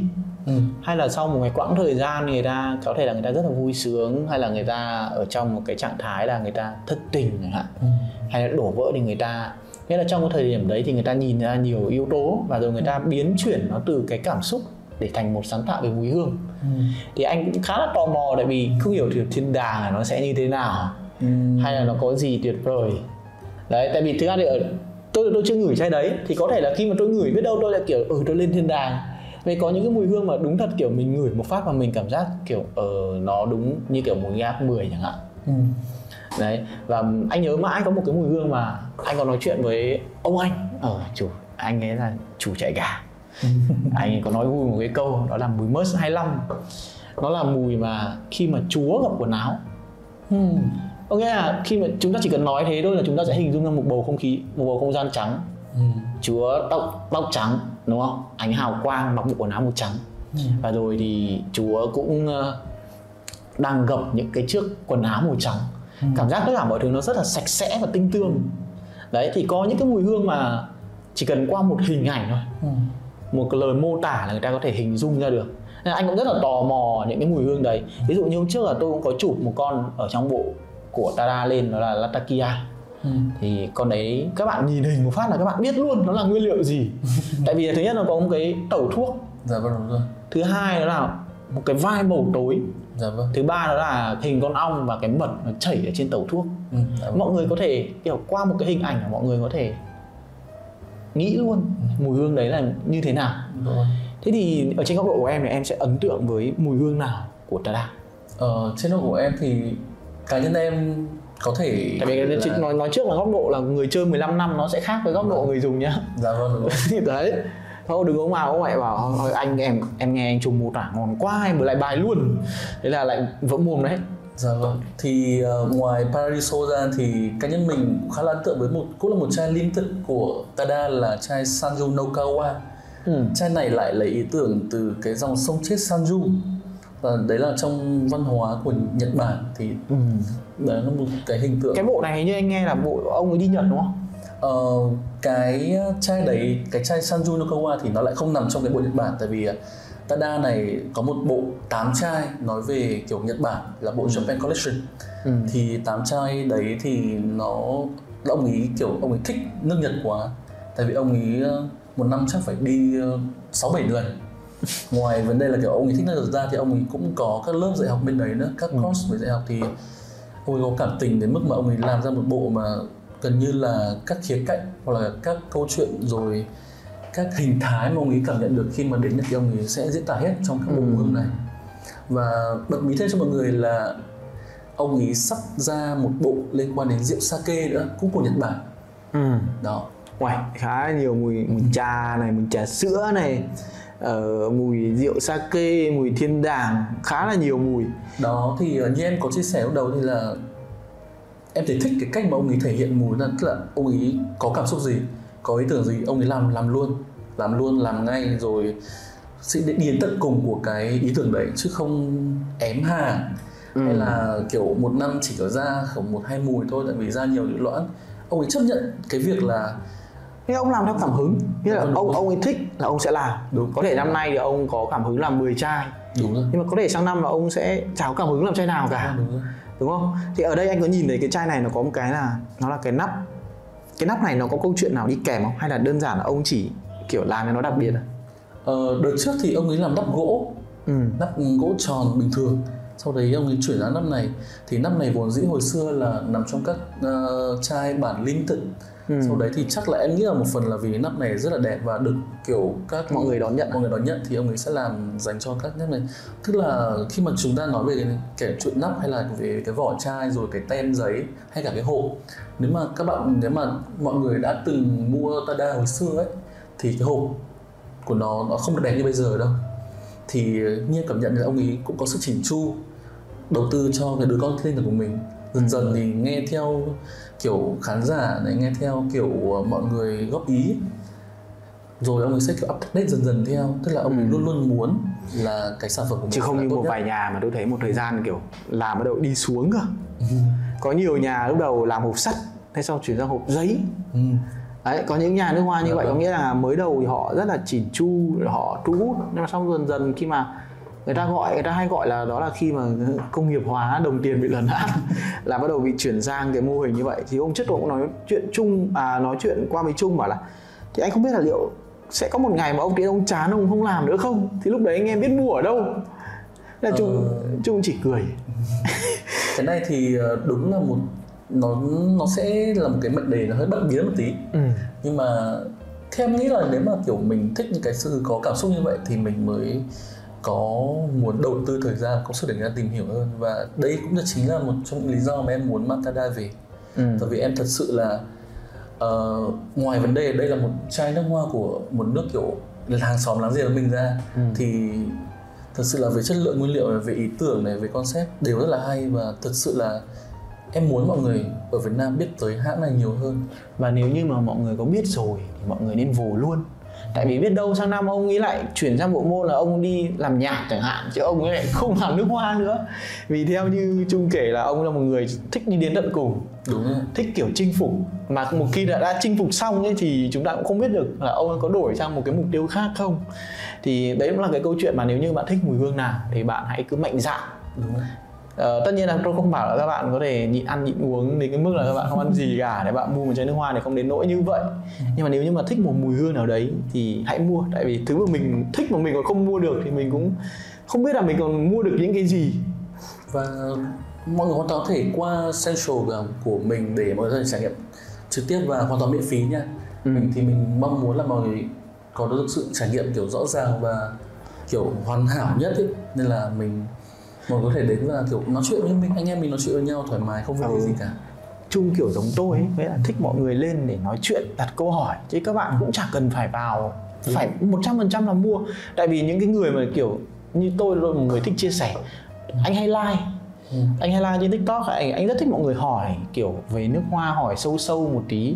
hay là sau một cái quãng thời gian người ta có thể là người ta rất là vui sướng, hay là người ta ở trong một cái trạng thái là người ta thất tình chẳng hạn, hay là đổ vỡ, thì người ta, nghĩa là trong cái thời điểm đấy thì người ta nhìn ra nhiều yếu tố, và rồi người ta biến chuyển nó từ cái cảm xúc để thành một sáng tạo về mùi hương. Thì anh cũng khá là tò mò, tại vì không hiểu thì thiên đàng là nó sẽ như thế nào, hay là nó có gì tuyệt vời đấy. Tại vì thực ra thì tôi chưa ngửi chai đấy, thì có thể là khi mà tôi ngửi, biết đâu tôi lại kiểu tôi lên thiên đàng. Vì có những cái mùi hương mà đúng thật kiểu mình ngửi một phát mà mình cảm giác kiểu nó đúng như kiểu mùi gáp 10 chẳng hạn. Đấy, và anh nhớ mãi có một cái mùi hương mà anh có nói chuyện với ông anh, anh ấy là chủ chạy gà. Anh ấy có nói vui một cái câu, đó là mùi MERS 25. Nó là mùi mà khi mà Chúa gặp quần áo. Có nghĩa là khi mà chúng ta chỉ cần nói thế thôi là chúng ta sẽ hình dung ra một bầu không khí, một bầu không gian trắng. Chúa tóc trắng, đúng không? Ánh hào quang, mặc một quần áo màu trắng. Và rồi thì Chúa cũng đang gập những cái chiếc quần áo màu trắng. Cảm giác tất cả mọi thứ nó rất là sạch sẽ và tinh tươm. Đấy, thì có những cái mùi hương mà chỉ cần qua một hình ảnh thôi, một cái lời mô tả là người ta có thể hình dung ra được. Nên anh cũng rất là tò mò những cái mùi hương đấy. Ví dụ như hôm trước là tôi cũng có chụp một con ở trong bộ của Tada lên, đó là Latakia. Thì con đấy các bạn nhìn hình một phát là các bạn biết luôn nó là nguyên liệu gì. Tại vì thứ nhất nó có một cái tẩu thuốc. Dạ vâng, đúng rồi. Thứ hai đó là một cái vai màu tối. Dạ vâng. Thứ ba đó là hình con ong và cái mật nó chảy ở trên tẩu thuốc. Dạ vâng. Mọi người có thể kiểu qua một cái hình ảnh là mọi người có thể nghĩ luôn mùi hương đấy là như thế nào. Đúng rồi. Thế thì ở trên góc độ của em thì em sẽ ấn tượng với mùi hương nào của Tada? Trên góc độ của em thì cá nhân em có thể, tại vì là nói trước là góc độ là người chơi 15 năm nó sẽ khác với góc độ người dùng nhá. Dạ vâng, đúng. Đấy, thôi đừng ông lại bảo thôi anh em nghe anh Trung mô tả ngon quá, em lại bài luôn, thế là lại vỡ mồm đấy. Dạ vâng. Thì ngoài Paradiso ra thì cá nhân mình khá là ấn tượng với cũng là một chai limited của Tada là chai Sanju no Kawa. Chai này lại lấy ý tưởng từ cái dòng sông chết Sanju. Và đấy là trong văn hóa của Nhật Bản thì đấy là một cái hình tượng. Cái bộ này như anh nghe là bộ ông ấy đi Nhật đúng không? Cái chai đấy, cái chai Sanju no Kawa thì nó lại không nằm trong cái bộ Nhật Bản. Tại vì Tada này có một bộ 8 chai nói về kiểu Nhật Bản là bộ Japan Collection. Thì 8 chai đấy thì ông ấy kiểu ông ấy thích nước Nhật quá. Tại vì ông ấy một năm chắc phải đi 6-7 lần. Ngoài vấn đề là kiểu ông ấy thích nước Nhật ra thì ông ấy cũng có các lớp dạy học bên đấy nữa, các course về dạy học thì ông ấy có cảm tình đến mức mà ông ấy làm ra một bộ mà gần như là các khía cạnh hoặc là các câu chuyện rồi các hình thái mà ông ấy cảm nhận được khi mà đến Nhật thì ông ấy sẽ diễn tả hết trong các bộ môn này. Và bật mí thêm cho mọi người là ông ấy sắp ra một bộ liên quan đến rượu sake nữa, cũng của Nhật Bản. Đó. Uầy, khá nhiều mùi trà này, mùi trà sữa này, mùi rượu sake, mùi thiên đàng, khá là nhiều mùi. Đó thì như em có chia sẻ lúc đầu thì là em thấy thích cái cách mà ông ấy thể hiện mùi, tức là ông ấy có cảm xúc gì, có ý tưởng gì, ông ấy làm luôn, làm ngay rồi sẽ đi đến tận cùng của cái ý tưởng đấy chứ không ém hà hay là kiểu một năm chỉ có ra khoảng 1-2 mùi thôi, tại vì ra nhiều lũ loãng. Ông ấy chấp nhận cái việc là thế, ông làm theo cảm hứng, nghĩa là ông ấy thích là ông sẽ làm. Đúng. Có thể năm nay thì ông có cảm hứng làm 10 chai. Đúng rồi. Nhưng mà có thể sang năm là ông sẽ chả có cảm hứng làm chai nào cả. Đúng rồi. Đúng không? Thì ở đây anh có nhìn thấy cái chai này nó có một cái là nó là cái nắp. Cái nắp này nó có câu chuyện nào đi kèm không? Hay là đơn giản là ông chỉ kiểu làm cho nó đặc biệt à? Đợt trước thì ông ấy làm nắp gỗ, nắp gỗ tròn bình thường. Sau đấy ông ấy chuyển ra nắp này. Thì nắp này vốn dĩ hồi xưa là nằm trong các chai bản linh tịnh. Sau đấy thì chắc là em nghĩ là một phần là vì nắp này rất là đẹp và được kiểu các mọi người đón nhận thì ông ấy sẽ làm dành cho các nắp này. Tức là khi mà chúng ta nói về kể chuyện nắp hay là về cái vỏ chai rồi cái tem giấy hay cả cái hộp, nếu mà mọi người đã từng mua Tada hồi xưa ấy thì cái hộp của nó không được đẹp như bây giờ đâu. Thì như cảm nhận là ông ấy cũng có sự chỉnh chu đầu tư cho cái đứa con thiên thần của mình. Dần dần thì nghe theo kiểu khán giả này, nghe theo kiểu mọi người góp ý, rồi ông ấy sẽ kiểu update dần theo. Tức là ông ấy luôn luôn muốn là cái sản phẩm của mình chứ không như một vài nhà mà tôi thấy một thời gian kiểu làm bắt đầu đi xuống cơ. Có nhiều nhà lúc đầu làm hộp sắt, thế sau chuyển sang hộp giấy. Đấy, có những nhà nước hoa như vậy, có nghĩa là mới đầu thì họ rất là chỉn chu, họ thu hút, nhưng mà xong dần khi mà người ta hay gọi là đó là khi mà công nghiệp hóa, đồng tiền bị lấn át là bắt đầu bị chuyển sang cái mô hình như vậy. Thì hôm trước tôi cũng nói chuyện qua với Trung, bảo là thì anh không biết là liệu sẽ có một ngày mà ông đến ông chán, ông không làm nữa không, thì lúc đấy anh em biết mua ở đâu. Thế là Trung chỉ cười. Cái này thì đúng là một nó sẽ là một cái mệnh đề nó hơi bất biến một tí. Nhưng mà theo em nghĩ là nếu mà kiểu mình thích những cái sự có cảm xúc như vậy thì mình mới có muốn đầu tư thời gian, công sức để người ta tìm hiểu hơn. Và đây cũng chính là một trong những lý do mà em muốn mang Tada về. Tại vì em thật sự là ngoài vấn đề đây là một chai nước hoa của một nước kiểu hàng xóm láng giềng với mình ra, thì thật sự là về chất lượng nguyên liệu này, về ý tưởng này, về concept đều rất là hay. Và thật sự là em muốn mọi người ở Việt Nam biết tới hãng này nhiều hơn. Và nếu như mà mọi người có biết rồi thì mọi người nên vồ luôn. Tại vì biết đâu sang năm ông nghĩ lại chuyển sang bộ môn là ông đi làm nhạc chẳng hạn, chứ ông ấy lại không làm nước hoa nữa. Vì theo như Trung kể là ông là một người thích đi đến tận cùng. Đúng rồi. Thích kiểu chinh phục. Mà một khi đã chinh phục xong ấy thì chúng ta cũng không biết được là ông có đổi sang một cái mục tiêu khác không. Thì đấy cũng là cái câu chuyện mà nếu như bạn thích mùi hương nào thì bạn hãy cứ mạnh dạn. Đúng rồi. Tất nhiên là tôi không bảo là các bạn có thể nhịn ăn nhịn uống đến cái mức là các bạn không ăn gì cả để bạn mua một chai nước hoa này, không đến nỗi như vậy. Nhưng mà nếu như mà thích một mùi hương nào đấy thì hãy mua. Tại vì thứ mà mình thích mà mình còn không mua được thì mình cũng không biết là mình còn mua được những cái gì. Và mọi người hoàn toàn có thể qua Central của mình để mọi người trải nghiệm trực tiếp và hoàn toàn miễn phí nha. Thì mình mong muốn là mọi người có được sự trải nghiệm kiểu rõ ràng và kiểu hoàn hảo nhất ấy. Nên là mọi người có thể đến và kiểu nói chuyện với mình, anh em mình nói chuyện với nhau thoải mái, không vấn đề gì cả. Chung kiểu giống tôi ấy, với là thích mọi người lên để nói chuyện, đặt câu hỏi. Chứ các bạn cũng chả cần phải vào, phải 100% là mua. Tại vì những cái người mà kiểu như tôi là một người thích chia sẻ. Anh hay like, Anh hay live trên TikTok, anh rất thích mọi người hỏi kiểu về nước hoa, hỏi sâu sâu một tí.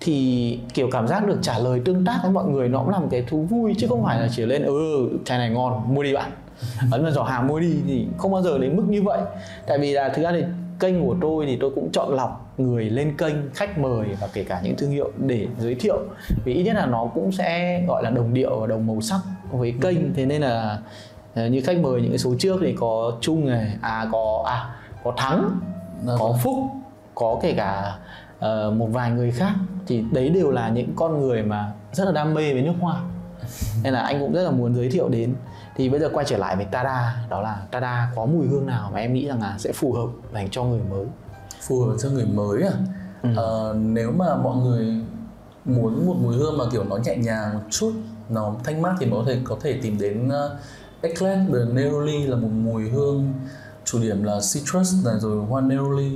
Thì kiểu cảm giác được trả lời tương tác với mọi người nó cũng là một cái thú vui, chứ không phải là chỉ lên chai này ngon, mua đi bạn, ấn vào giỏ hàng mua đi, thì không bao giờ đến mức như vậy. Tại vì là thực ra thì kênh của tôi thì tôi cũng chọn lọc người lên kênh, khách mời và kể cả những thương hiệu để giới thiệu, vì ít nhất là nó cũng sẽ gọi là đồng điệu và đồng màu sắc với kênh. Thế nên là như khách mời những cái số trước thì có Trung này, có Thắng, có Phúc, có kể cả một vài người khác, thì đấy đều là những con người mà rất là đam mê với nước hoa, nên là anh cũng rất là muốn giới thiệu đến. Thì bây giờ quay trở lại với Tada, đó là Tada có mùi hương nào mà em nghĩ rằng là sẽ phù hợp dành cho người mới? Phù hợp cho người mới à? Nếu mà mọi người muốn một mùi hương mà kiểu nó nhẹ nhàng một chút, nó thanh mát thì mọi người có thể tìm đến Eclat The Neroli, là một mùi hương chủ điểm là citrus này rồi hoa neroli.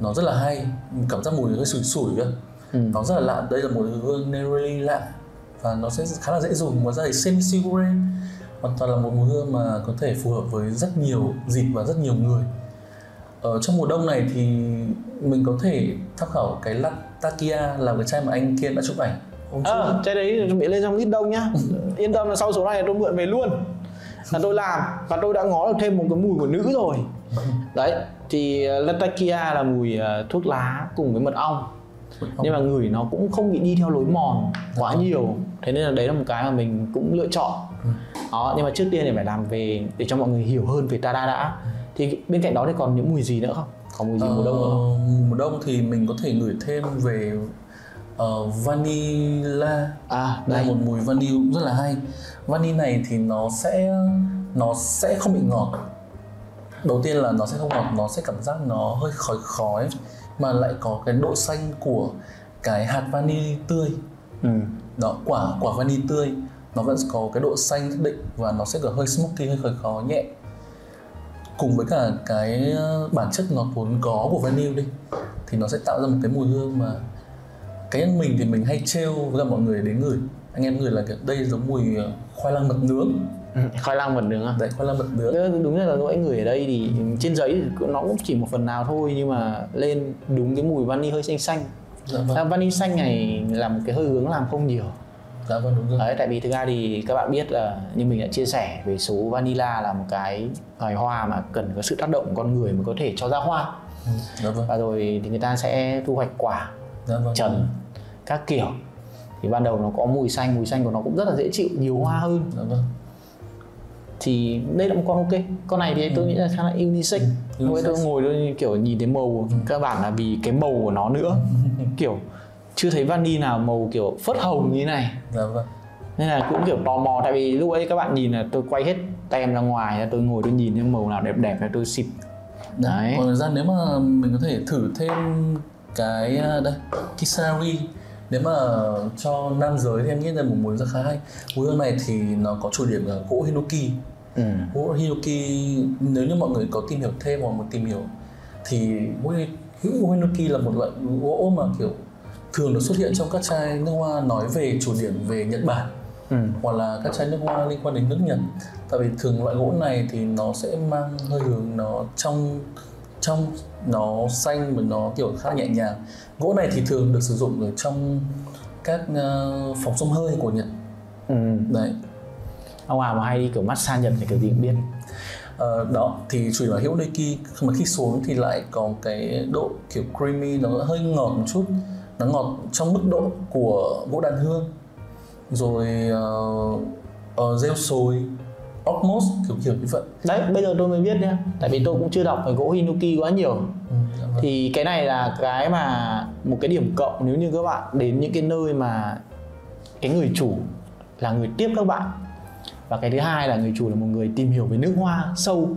Nó rất là hay, cảm giác mùi hơi sủi sủi cơ. Nó rất là lạ, đây là một hương neroli lạ và nó sẽ khá là dễ dùng, và ra thì semi sigure, hoàn toàn là một mùi hương mà có thể phù hợp với rất nhiều dịp và rất nhiều người. Ở trong mùa đông này thì mình có thể tham khảo cái Latakia, là cái chai mà anh Kiên đã chụp ảnh. Chai đấy chuẩn bị lên trong ít đông nhá. Yên tâm là sau số này tôi mượn về luôn, là tôi làm, và tôi đã ngó được thêm một cái mùi của nữ rồi. Đấy, thì Latakia là mùi thuốc lá cùng với mật ong, nhưng mà ngửi nó cũng không bị đi theo lối mòn quá nhiều, thế nên là đấy là một cái mà mình cũng lựa chọn. Đó, nhưng mà trước tiên thì phải làm về để cho mọi người hiểu hơn về Tada đã. Thì bên cạnh đó thì còn những mùi gì nữa không? Còn mùi gì mùa đông nữa không? Mùa đông thì mình có thể ngửi thêm về vanilla. Đây là một mùi vanilla cũng rất là hay. Vanilla này thì nó sẽ không bị ngọt. Đầu tiên là nó sẽ không ngọt, nó sẽ cảm giác nó hơi khói mà lại có cái độ xanh của cái hạt vani tươi. Đó, quả vani tươi nó vẫn có cái độ xanh nhất định và nó sẽ có hơi smoky, hơi khói nhẹ, cùng với cả cái bản chất ngọt vốn có của vanilla đi, thì nó sẽ tạo ra một cái mùi hương mà cái mình thì mình hay trêu với cả mọi người đến ngửi. Anh em ngửi là đây giống mùi khoai lang mật nướng. Khoai lang mật nướng à? Đấy, khoai lang mật nướng. Đúng là mỗi người ở đây thì trên giấy nó cũng chỉ một phần nào thôi, nhưng mà lên đúng cái mùi vani hơi xanh xanh. Dạ vâng. Vani xanh này là một cái hơi hướng làm không nhiều. Dạ vâng, đúng rồi. Đấy, tại vì thực ra thì các bạn biết là như mình đã chia sẻ về số vanilla là một cái loài hoa mà cần có sự tác động của con người mới có thể cho ra hoa. Dạ vâng. Và rồi thì người ta sẽ thu hoạch quả, dạ vâng, trần các kiểu. Thì ban đầu nó có mùi xanh của nó cũng rất là dễ chịu, nhiều hoa hơn. Dạ vâng. Thì đây là một con ok, con này thì tôi nghĩ là khá là unisex. Tôi ngồi tôi kiểu nhìn thấy màu, các bạn là vì cái màu của nó nữa. Kiểu chưa thấy vani nào màu kiểu phớt hồng như thế này. Dạ vâng. Nên là cũng kiểu tò mò, tại vì lúc ấy các bạn nhìn là tôi quay hết tem ra ngoài, tôi ngồi tôi nhìn những màu nào đẹp đẹp là tôi xịt. Đấy. Còn ra nếu mà mình có thể thử thêm cái đây, Kisari. Nếu mà cho nam giới thì em nghĩ là một mùi rất khá hay. Mùi hương này thì nó có chủ điểm là gỗ hinoki. Gỗ hinoki, nếu như mọi người có tìm hiểu thêm hoặc muốn tìm hiểu thì gỗ hinoki là một loại gỗ mà kiểu thường được xuất hiện trong các chai nước hoa nói về chủ điểm về Nhật Bản, hoặc là các chai nước hoa liên quan đến nước Nhật. Tại vì thường loại gỗ này thì nó sẽ mang hơi hướng nó trong nó xanh và nó kiểu khá nhẹ nhàng. Gỗ này thì thường được sử dụng ở trong các phòng xông hơi của Nhật. Đấy. Ông nào mà hay đi kiểu massage Nhật thì kiểu gì cũng biết. Đó thì chủ yếu là hữu neki, mà khi xuống thì lại có cái độ kiểu creamy, nó hơi ngọt một chút, nó ngọt trong mức độ của gỗ đàn hương. Rồi rêu sồi, Osmos kiểu như vậy. Đấy, bây giờ tôi mới biết nhá. Tại vì tôi cũng chưa đọc về gỗ hinoki quá nhiều. Thì cái này là cái mà một cái điểm cộng nếu như các bạn đến những cái nơi mà cái người chủ là người tiếp các bạn, và cái thứ hai là người chủ là một người tìm hiểu về nước hoa sâu,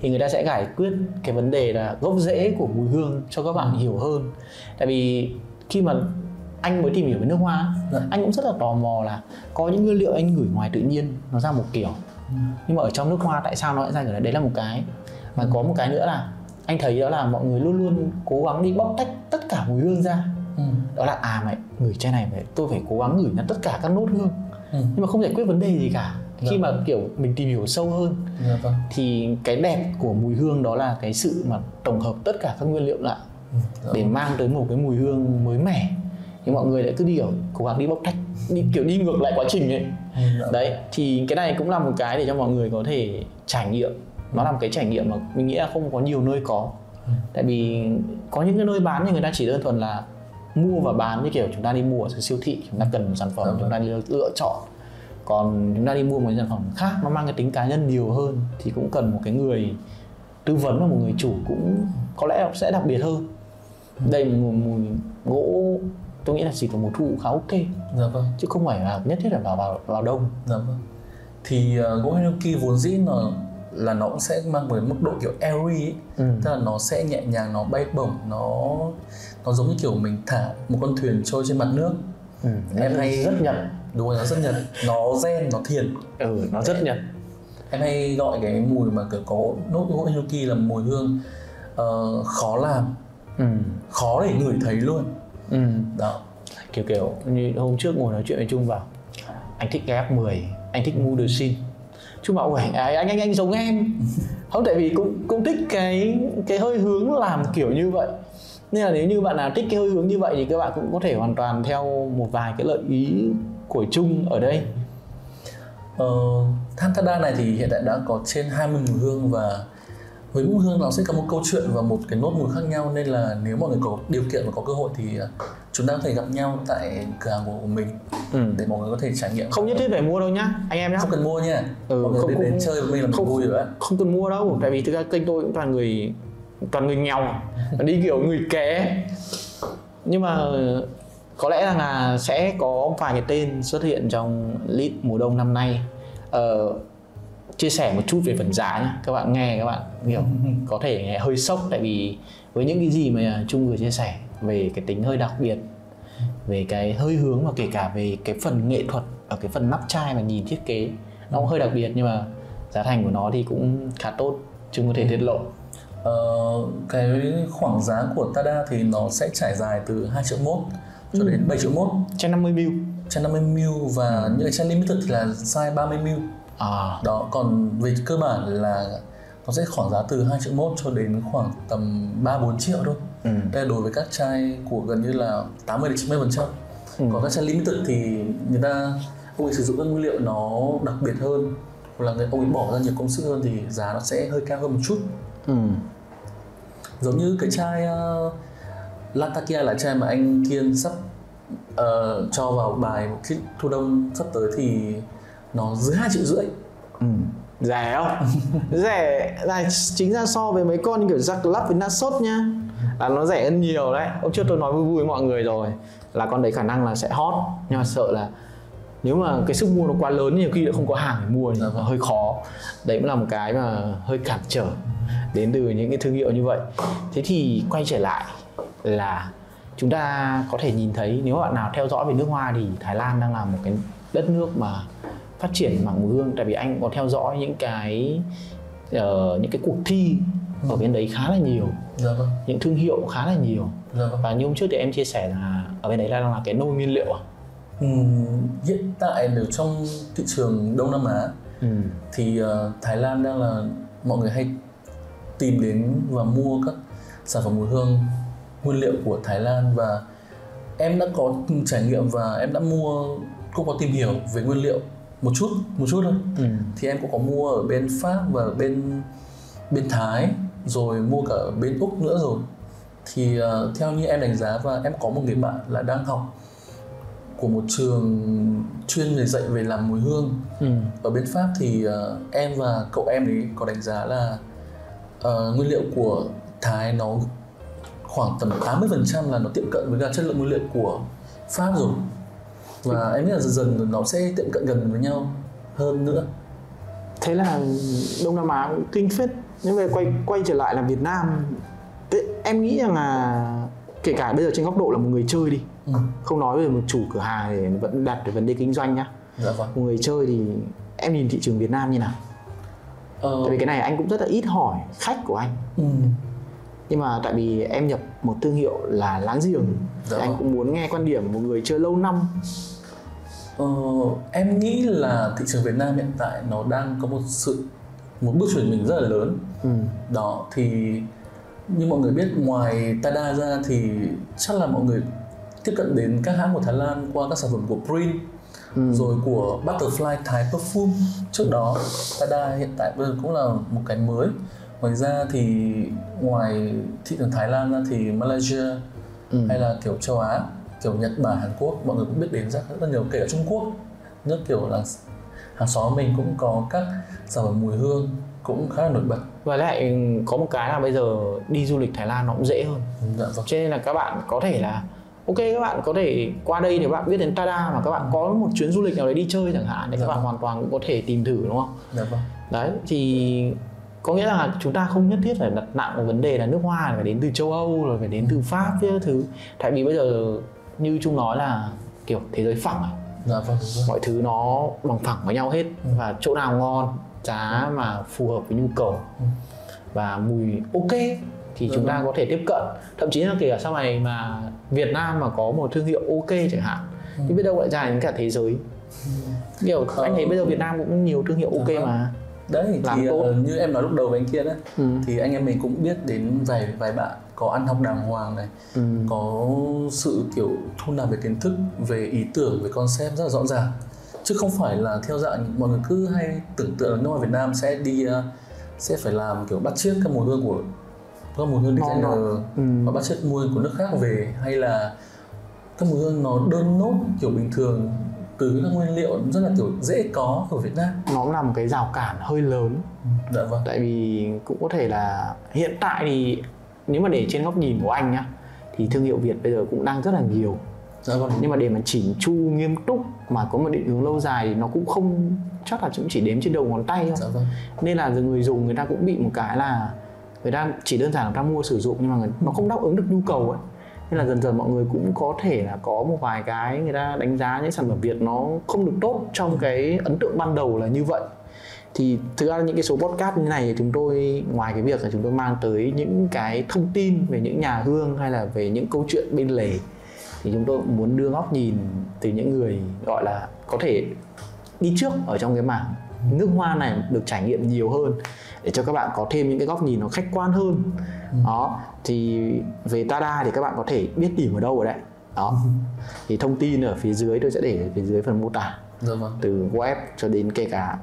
thì người ta sẽ giải quyết cái vấn đề là gốc rễ của mùi hương cho các bạn hiểu hơn. Tại vì khi mà anh mới tìm hiểu về nước hoa, anh cũng rất là tò mò là có những nguyên liệu anh ngửi ngoài tự nhiên nó ra một kiểu, nhưng mà ở trong nước hoa tại sao nó lại ra kiểu này. Đấy là một cái. Mà có một cái nữa là anh thấy đó là mọi người luôn luôn cố gắng đi bóc tách tất cả mùi hương ra. Đó là mày ngửi chai này, tôi phải cố gắng ngửi ra tất cả các nốt hương, nhưng mà không giải quyết vấn đề gì cả. Khi mà kiểu mình tìm hiểu sâu hơn thì cái đẹp của mùi hương đó là cái sự mà tổng hợp tất cả các nguyên liệu lại để mang tới một cái mùi hương mới mẻ. Nhưng mọi người lại cứ đi kiểu cố gắng đi bóc tách, đi kiểu đi ngược lại quá trình ấy. Đấy, thì cái này cũng là một cái để cho mọi người có thể trải nghiệm. Nó là một cái trải nghiệm mà mình nghĩ là không có nhiều nơi có. Tại vì có những cái nơi bán thì người ta chỉ đơn thuần là mua và bán, như kiểu chúng ta đi mua ở siêu thị, chúng ta cần một sản phẩm, chúng ta lựa chọn. Còn chúng ta đi mua một sản phẩm khác, nó mang cái tính cá nhân nhiều hơn, thì cũng cần một cái người tư vấn và một người chủ cũng có lẽ nó sẽ đặc biệt hơn. Đây là một mùi gỗ, tôi nghĩ là chỉ có một thụ khá ok. Dạ vâng. Chứ không phải là nhất thiết là vào đông. Dạ vâng. Thì gỗ Hinoki vốn dĩ là nó cũng sẽ mang với mức độ kiểu airy ấy. Tức là nó sẽ nhẹ nhàng, nó bay bổng, nó giống như kiểu mình thả một con thuyền trôi trên mặt nước. Em hay rất Nhật. Đúng rồi, nó rất Nhật. Nó zen, nó thiền. Nó rất Nhật. Em hay gọi cái mùi mà kiểu có nốt gỗ Hinoki là mùi hương khó làm, khó để ngửi thấy luôn. Đó. Kiểu như hôm trước ngồi nói chuyện với Trung vào, anh thích cái F10, anh thích Mood Scene. Trung bảo anh giống em. Không, tại vì cũng thích cái hơi hướng làm kiểu như vậy. Nên là nếu như bạn nào thích cái hơi hướng như vậy thì các bạn cũng có thể hoàn toàn theo một vài cái lợi ý của Trung ở đây. Tada này thì hiện tại đã có trên 20 mùi hương, và với mỗi hương nó sẽ có một câu chuyện và một cái nốt mùi khác nhau, nên là nếu mọi người có điều kiện và có cơ hội thì chúng ta có thể gặp nhau tại cửa hàng của mình để mọi người có thể trải nghiệm. Không nhất thiết phải mua đâu nhá, anh em nhá. Không cần mua nha. Mọi người đến chơi với mình là mình vui rồi đấy. Không cần mua đâu, tại vì thực ra kênh tôi cũng toàn người nghèo, đi kiểu người ké. Nhưng mà có lẽ là sẽ có vài cái tên xuất hiện trong list mùa đông năm nay. Chia sẻ một chút về phần giá nhé, các bạn nghe, các bạn hiểu có thể nghe hơi sốc, tại vì với những cái gì mà Trung vừa chia sẻ về cái tính hơi đặc biệt, về cái hơi hướng và kể cả về cái phần nghệ thuật ở cái phần nắp chai mà nhìn thiết kế nó cũng hơi đặc biệt, nhưng mà giá thành của nó thì cũng khá tốt, Trung có thể tiết lộ. Cái khoảng giá của Tada thì nó sẽ trải dài từ 2.1 triệu cho đến 7.1 triệu trên 50ml. Trên 50ml và những chai limited thì là size 30ml. Đó, còn về cơ bản là nó sẽ khoảng giá từ 2.1 triệu cho đến khoảng tầm 3-4 triệu thôi. Đây là đối với các chai của gần như là 80-90%. Còn các chai limited thì người ta ông ấy sử dụng các nguyên liệu nó đặc biệt hơn, hoặc là người ông ấy bỏ ra nhiều công sức hơn thì giá nó sẽ hơi cao hơn một chút. Giống như cái chai Latakia là chai mà anh Kiên sắp cho vào bài một clip thu đông sắp tới thì nó dưới 2,5 triệu. Rẻ không? Rẻ là chính ra so với mấy con như kiểu Jack Lab với Nassot nhá, là nó rẻ hơn nhiều đấy. Hôm trước tôi nói vui vui với mọi người rồi là con đấy khả năng là sẽ hot, nhưng mà sợ là nếu mà cái sức mua nó quá lớn, nhiều khi đã không có hàng để mua thì nó hơi khó. Đấy cũng là một cái mà hơi cản trở đến từ những cái thương hiệu như vậy. Thế thì quay trở lại là chúng ta có thể nhìn thấy, nếu bạn nào theo dõi về nước hoa thì Thái Lan đang là một cái đất nước mà phát triển mảng mùi hương, tại vì anh có theo dõi những cái cuộc thi ở bên đấy khá là nhiều, những thương hiệu khá là nhiều. Và như hôm trước thì em chia sẻ là ở bên đấy đang là cái nôi nguyên liệu. Hiện tại đều trong thị trường Đông Nam Á thì Thái Lan đang là mọi người hay tìm đến và mua các sản phẩm mùi hương nguyên liệu của Thái Lan, và em đã có trải nghiệm và em đã mua, cũng có tìm hiểu về nguyên liệu một chút thôi. Thì em cũng có mua ở bên Pháp và ở bên Thái, rồi mua cả ở bên Úc nữa rồi. Thì theo như em đánh giá, và em có một người bạn là đang học của một trường chuyên về dạy về làm mùi hương ở bên Pháp, thì em và cậu em ấy có đánh giá là nguyên liệu của Thái nó khoảng tầm 80% là nó tiệm cận với cả chất lượng nguyên liệu của Pháp rồi, và em nghĩ là dần nó sẽ tiệm cận gần với nhau hơn nữa. Thế là Đông Nam Á cũng kinh phết. Nhưng về quay trở lại là Việt Nam, em nghĩ rằng là kể cả bây giờ trên góc độ là một người chơi đi, không nói về một chủ cửa hàng thì vẫn đặt về vấn đề kinh doanh nhá. Dạ vâng. Một người chơi thì em nhìn thị trường Việt Nam như nào? Tại vì cái này anh cũng rất là ít hỏi khách của anh. Nhưng mà tại vì em nhập một thương hiệu là láng giềng, anh cũng muốn nghe quan điểm một người chơi lâu năm Em nghĩ là thị trường Việt Nam hiện tại nó đang có một bước chuyển mình rất là lớn. Đó thì như mọi người biết, ngoài Tada ra thì chắc là mọi người tiếp cận đến các hãng của Thái Lan qua các sản phẩm của Prin, rồi của Butterfly, Thái Perfume trước đó. Tada hiện tại bây giờ cũng là một cái mới. Ngoài ra thì ngoài thị trường Thái Lan ra thì Malaysia hay là kiểu châu Á, kiểu Nhật Bản, Hàn Quốc mọi người cũng biết đến rất nhiều, kể cả Trung Quốc, nước kiểu là hàng xóm mình cũng có các sản phẩm mùi hương cũng khá là nổi bật. Và lại có một cái là bây giờ đi du lịch Thái Lan nó cũng dễ hơn. Dạ vâng. Cho nên là các bạn có thể là ok, các bạn có thể qua đây để các bạn biết đến Tada mà các bạn có một chuyến du lịch nào đấy đi chơi chẳng hạn thì dạ các bạn hoàn toàn cũng có thể tìm thử, đúng không? Dạ vâng. Đấy thì có nghĩa là chúng ta không nhất thiết phải đặt nặng vào vấn đề là nước hoa phải đến từ châu Âu rồi phải đến từ Pháp chứ thứ. Tại vì bây giờ như Trung nói là kiểu thế giới phẳng. Dạ vâng. Mọi thứ nó bằng phẳng với nhau hết và chỗ nào ngon, giá mà phù hợp với nhu cầu và mùi ok thì chúng ta có thể tiếp cận. Thậm chí là kể cả sau này mà Việt Nam mà có một thương hiệu ok chẳng hạn thì biết đâu lại ra đến cả thế giới. Kiểu anh thấy bây giờ Việt Nam cũng nhiều thương hiệu ok mà. Đấy làm thì tốt. Như em nói lúc đầu với anh kia đấy thì anh em mình cũng biết đến vài bạn có ăn học đàng hoàng này, có sự kiểu thu nạp về kiến thức, về ý tưởng, về concept rất là rõ ràng, chứ không phải là theo dạng mọi người cứ hay tưởng tượng là nước ngoài Việt Nam sẽ đi sẽ phải làm kiểu bắt chước các mùi hương của các mùi hương designer và bắt chước mùi của nước khác về, hay là các mùi hương nó đơn nốt kiểu bình thường từ các nguyên liệu rất là kiểu dễ có của Việt Nam. Nó cũng là một cái rào cản hơi lớn. Dạ vâng. Tại vì cũng có thể là hiện tại thì nếu mà để trên góc nhìn của anh nhá thì thương hiệu Việt bây giờ cũng đang rất là nhiều. Dạ vâng. Nhưng mà để mà chỉnh chu nghiêm túc mà có một định hướng lâu dài thì nó cũng không, chắc là cũng chỉ đếm trên đầu ngón tay thôi. Dạ vâng. Nên là người dùng người ta cũng bị một cái là người ta chỉ đơn giản là người ta mua sử dụng nhưng mà nó không đáp ứng được nhu cầu ấy. Nên là dần dần mọi người cũng có thể là có một vài cái người ta đánh giá những sản phẩm Việt nó không được tốt trong cái ấn tượng ban đầu là như vậy. Thì thực ra những cái số podcast như này thì chúng tôi ngoài cái việc là chúng tôi mang tới những cái thông tin về những nhà hương hay là về những câu chuyện bên lề thì chúng tôi cũng muốn đưa góc nhìn từ những người gọi là có thể đi trước ở trong cái mảng nước hoa này được trải nghiệm nhiều hơn để cho các bạn có thêm những cái góc nhìn nó khách quan hơn. Đó thì về Tada thì các bạn có thể biết tìm ở đâu rồi đấy. Đó thì thông tin ở phía dưới tôi sẽ để ở phía dưới phần mô tả. Dạ vâng. Từ web cho đến kể cả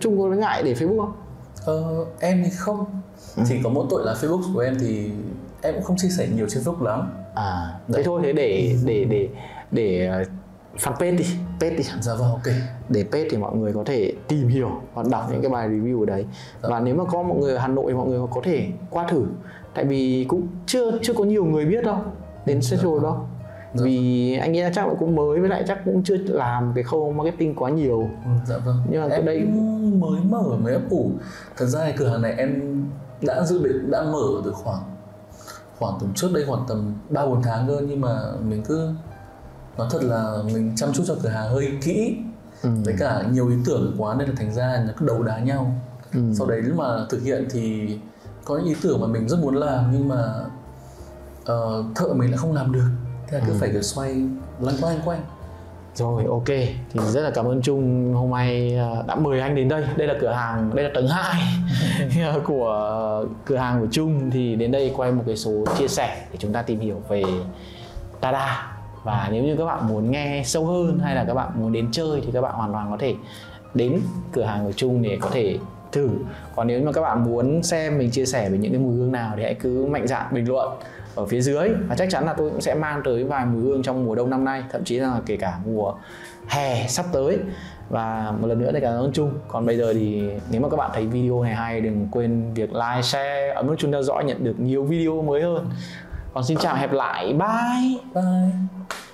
Trung có ngại để Facebook không? Em thì không. Thì có mỗi tội là Facebook của em thì em cũng không chia sẻ nhiều trên Facebook lắm. À đấy. Thế thôi, thế để fanpage đi, page đi. Dạ vâng, ok. Để page thì mọi người có thể tìm hiểu và đọc những cái bài review ở đấy. Dạ. Và nếu mà có mọi người ở Hà Nội mọi người có thể qua thử. Tại vì cũng chưa có nhiều người biết đâu đến Central dạ. đâu. Dạ. Vì anh nghĩ là chắc là cũng mới, với lại chắc cũng chưa làm cái khâu marketing quá nhiều. Dạ vâng. Nhưng mà em đây mới mở mới ấp ủ. Thật ra thì cửa hàng này em đã dự định đã mở từ khoảng tầm trước đây khoảng tầm 3-4 tháng cơ, nhưng mà mình cứ nói thật là mình chăm chút cho cửa hàng hơi kỹ với cả nhiều ý tưởng quá nên là thành ra nó cứ đấu đá nhau. Sau đấy lúc mà thực hiện thì có những ý tưởng mà mình rất muốn làm nhưng mà thợ mình lại không làm được, thế là cứ phải xoay lăn quanh. Rồi ok, thì rất là cảm ơn Trung hôm nay đã mời anh đến đây. Đây là cửa hàng, đây là tầng 2 của cửa hàng của Trung. Thì đến đây quay một cái số chia sẻ để chúng ta tìm hiểu về Tada. Và nếu như các bạn muốn nghe sâu hơn hay là các bạn muốn đến chơi thì các bạn hoàn toàn có thể đến cửa hàng của Trung để có thể thử. Còn nếu mà các bạn muốn xem mình chia sẻ về những cái mùi hương nào thì hãy cứ mạnh dạn bình luận ở phía dưới. Và chắc chắn là tôi cũng sẽ mang tới vài mùi hương trong mùa đông năm nay, thậm chí là kể cả mùa hè sắp tới. Và một lần nữa thì cảm ơn Trung. Còn bây giờ thì nếu mà các bạn thấy video này hay, đừng quên việc like, share, ấn nút chuông theo dõi nhận được nhiều video mới hơn. Còn xin chào, hẹn gặp lại, bye.